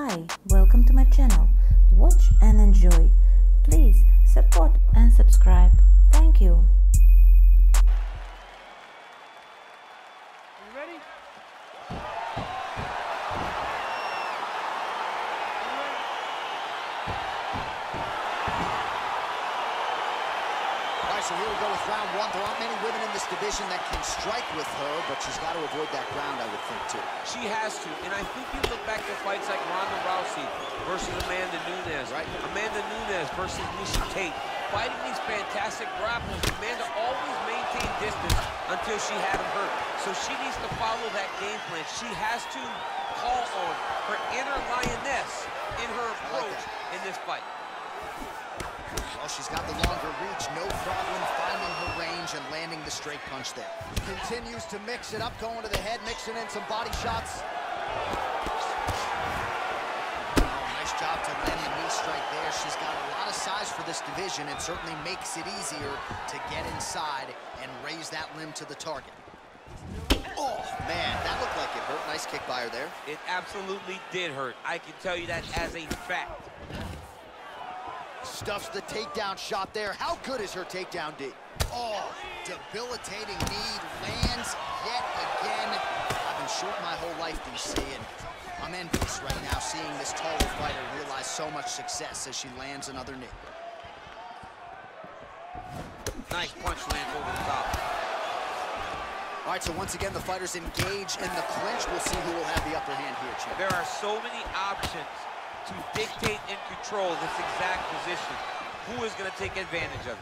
Hi, welcome to my channel. Watch and enjoy. Please support and subscribe. Thank you. You ready? All right, so here we go with round one. There aren't many women in this division that can strike with her, but she's got to avoid that ground, I would think, too. She has to, and I think you look back at fights like Ronda Rousey versus Amanda Nunes, right? Amanda Nunes versus Miesha Tate. Fighting these fantastic grapplers, Amanda always maintained distance until she had him hurt. So she needs to follow that game plan. She has to call on her inner lioness in her approach in this fight. Well, she's got the longer reach, no problem finding her range and landing the straight punch there. Continues to mix it up, going to the head, mixing in some body shots. Oh, nice job to land the knee strike there. She's got a lot of size for this division and certainly makes it easier to get inside and raise that limb to the target. Oh, man, that looked like it hurt. Nice kick by her there. It absolutely did hurt. I can tell you that as a fact. Stuffs the takedown shot there. How good is her takedown, D? Oh, debilitating knee, lands yet again. I've been short my whole life, DC, and I'm envious right now seeing this taller fighter realize so much success as she lands another knee. Nice punch lands over the top. All right, so once again, the fighters engage in the clinch. We'll see who will have the upper hand here, Chad. There are so many options to dictate and control this exact position. Who is going to take advantage of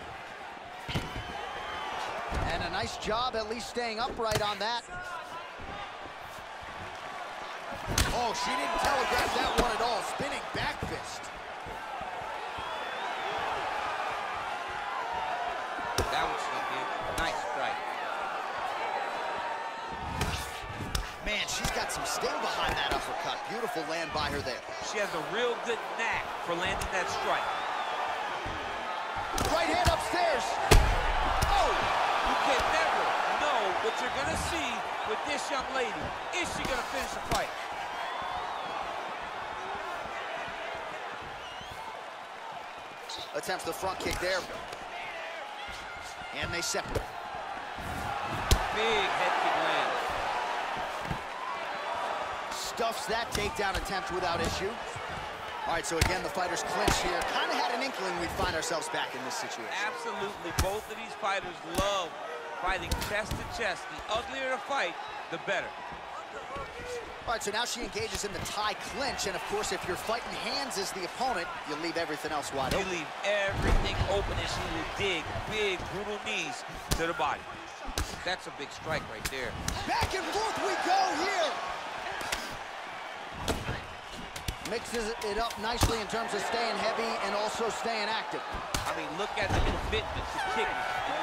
it? And a nice job at least staying upright on that. Oh, she didn't telegraph that one at all. Spinning back fist. That one snuck in. Nice strike. Man, she's got some sting behind that uppercut. Beautiful land by her there. She has a real good knack for landing that strike. Right hand upstairs. Oh, you can never know what you're going to see with this young lady. Is she going to finish the fight? Attempts the front kick there. And they separate. Big head kick land. Stuffs that takedown attempt without issue. All right, so again, the fighters clinch here. Kind of had an inkling we'd find ourselves back in this situation. Absolutely. Both of these fighters love fighting chest to chest. The uglier the fight, the better. All right, so now she engages in the tie clinch. And, of course, if you're fighting hands as the opponent, you leave everything else wide open. You leave everything open, and she will dig big, brutal knees to the body. That's a big strike right there. Back and forth we go here. Mixes it up nicely in terms of staying heavy and also staying active. I mean, look at the commitment to kicking in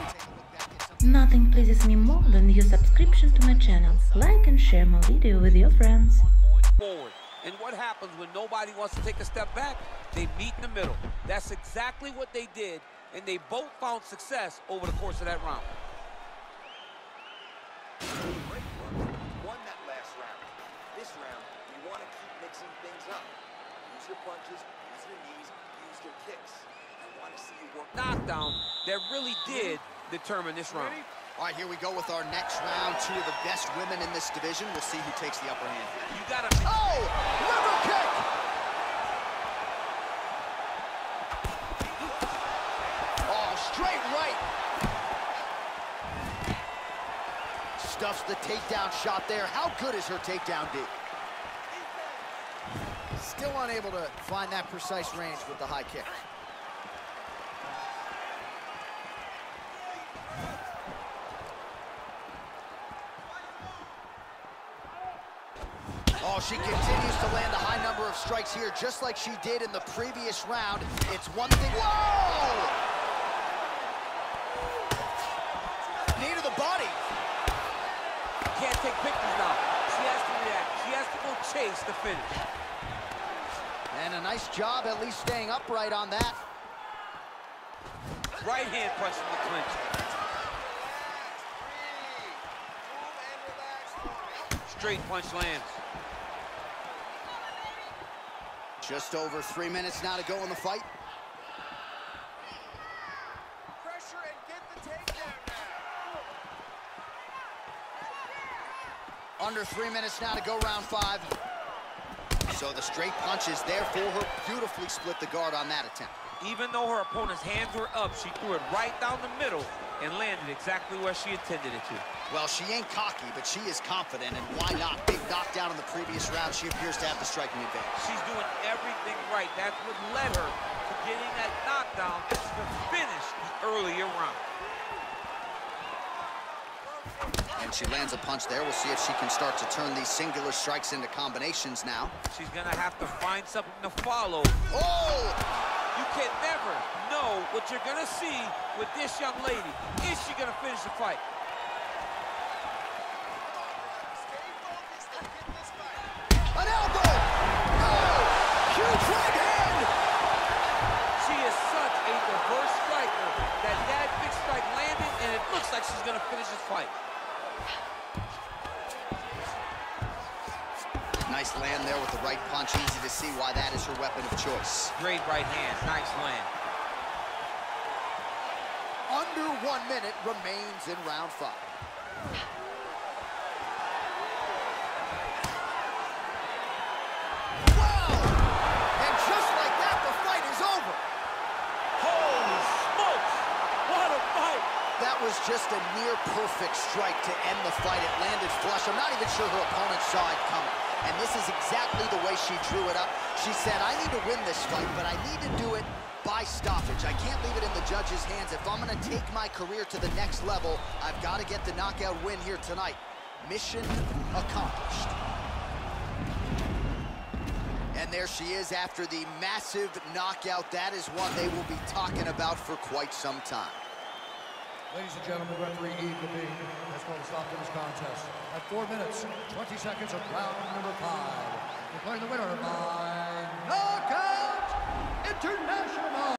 this fight. Nothing pleases me more than your subscription to my channel. Like and share my video with your friends. Forward. And what happens when nobody wants to take a step back? They meet in the middle. That's exactly what they did, and they both found success over the course of that round. This round, you want to keep mixing things up. Use your punches, use your knees, use your kicks. I want to see you work. Knockdown that really did determine this round. Ready? All right, here we go with our next round. Two of the best women in this division. We'll see who takes the upper hand. You got to... Oh! Liver kick! Oh, straight right. Stuffs the takedown shot there. How good is her takedown, D? Still unable to find that precise range with the high kick. Oh, she continues to land a high number of strikes here, just like she did in the previous round. It's one thing. Whoa! Knee to the body. Can't take pictures now. She has to react. She has to go chase the finish. And a nice job at least staying upright on that. Right hand punch in the clinch. straight punch lands. Just over 3 minutes now to go in the fight. Pressure and get the takedown now. Under 3 minutes now to go round five. So the straight punch is there for her. Beautifully split the guard on that attempt. Even though her opponent's hands were up, she threw it right down the middle and landed exactly where she intended it to. Well, she ain't cocky, but she is confident, and why not? Big knockdown in the previous round. She appears to have the striking advantage. She's doing everything right. That's what led her to getting that knockdown to finish the earlier round. And she lands a punch there. We'll see if she can start to turn these singular strikes into combinations now. She's gonna have to find something to follow. Oh! You can never know what you're gonna see with this young lady. Is she gonna finish the fight? An elbow! Oh! Huge right hand! She is such a diverse striker that big strike landed, and it looks like she's gonna finish this fight. Nice land there with the right punch. Easy to see why that is her weapon of choice. Great right hand, nice land. Under 1 minute remains in round five. Wow! And just like that, the fight is over. Holy smokes! What a fight! That was just a near-perfect strike to end the fight. It landed flush. I'm not even sure her opponent saw it coming. And this is exactly the way she drew it up. She said, I need to win this fight, but I need to do it by stoppage. I can't leave it in the judges' hands. If I'm gonna take my career to the next level, I've gotta get the knockout win here tonight. Mission accomplished. And there she is after the massive knockout. That is one they will be talking about for quite some time. Ladies and gentlemen, referee Eve LeBee has called a stop to this contest at 4 minutes, 20 seconds of round number five. Declaring the winner by knockout international.